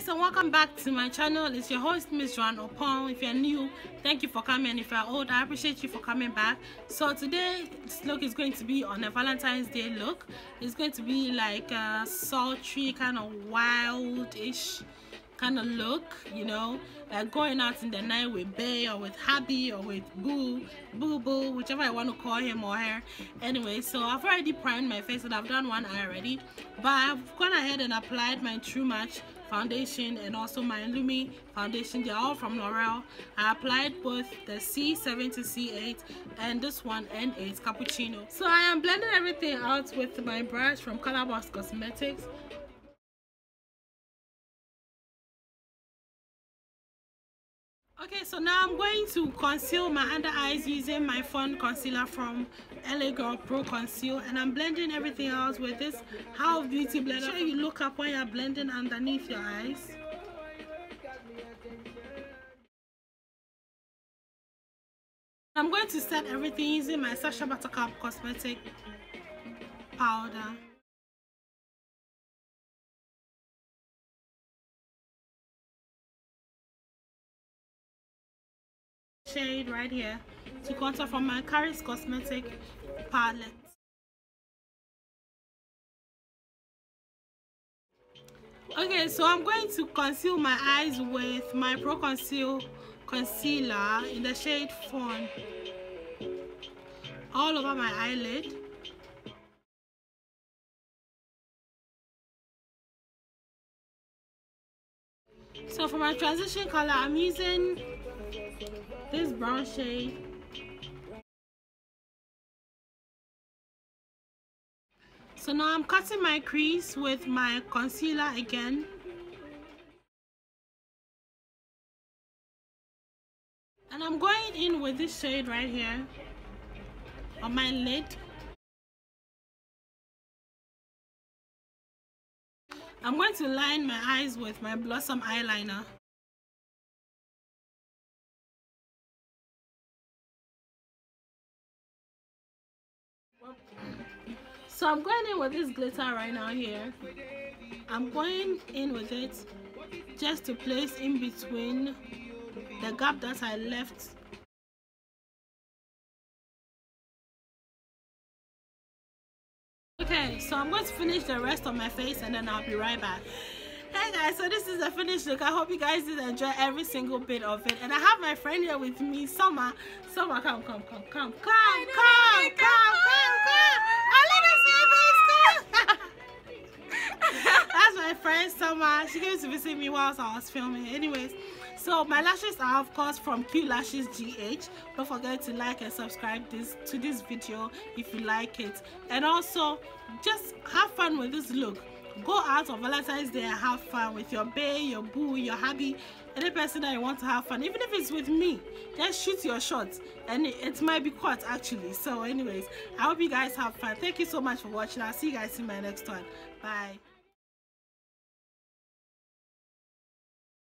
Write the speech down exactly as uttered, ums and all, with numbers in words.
guys, and welcome back to my channel. It's your host, Miss Jwan Oppong. If you're new, thank you for coming. If you're old, I appreciate you for coming back. So today's look is going to be on a Valentine's Day look. It's going to be like a sultry, kind of wild-ish kind of look, you know, like going out in the night with bae or with hubby or with boo boo boo, whichever I want to call him or her. Anyway, so I've already primed my face and I've done one eye already, but I've gone ahead and applied my True Match foundation and also my Lumi foundation. They're all from L'Oréal. I applied both the C seven to C eight and this one N eight cappuccino. So I am blending everything out with my brush from Colorbox Cosmetics. Okay, so now I'm going to conceal my under eyes using my fun concealer from L A Girl Pro Conceal, and I'm blending everything else with this How Beauty Blender. Make sure you look up when you're blending underneath your eyes. I'm going to set everything using my Sasha Buttercup Cosmetic Powder. Shade right here to contour from my Kharis Cosmetic palette. Okay, so I'm going to conceal my eyes with my Pro Conceal concealer in the shade Fawn all over my eyelid. So for my transition color, I'm using this brown shade. So now I'm cutting my crease with my concealer again. And I'm going in with this shade right here on my lid. I'm going to line my eyes with my Blossom eyeliner. So I'm going in with this glitter right now here. I'm going in with it just to place in between the gap that I left. Okay, so I'm going to finish the rest of my face and then I'll be right back. Hey guys, so this is the finished look. I hope you guys did enjoy every single bit of it. And I have my friend here with me, Summer. Summer, come, come, come, come, come, come, come, come, come. I love to see you, please. That's my friend, Summer. She came to visit me whilst I was filming. Anyways, so my lashes are of course from Q Lashes G H. Don't forget to like and subscribe this to this video if you like it. And also, just have fun with this look. Go out on Valentine's Day and have fun with your bae, your boo, your hubby, any person that you want to have fun. Even if it's with me, just shoot your shots, and it, it might be caught actually. So anyways, I hope you guys have fun. Thank you so much for watching. I'll see you guys in my next one. Bye.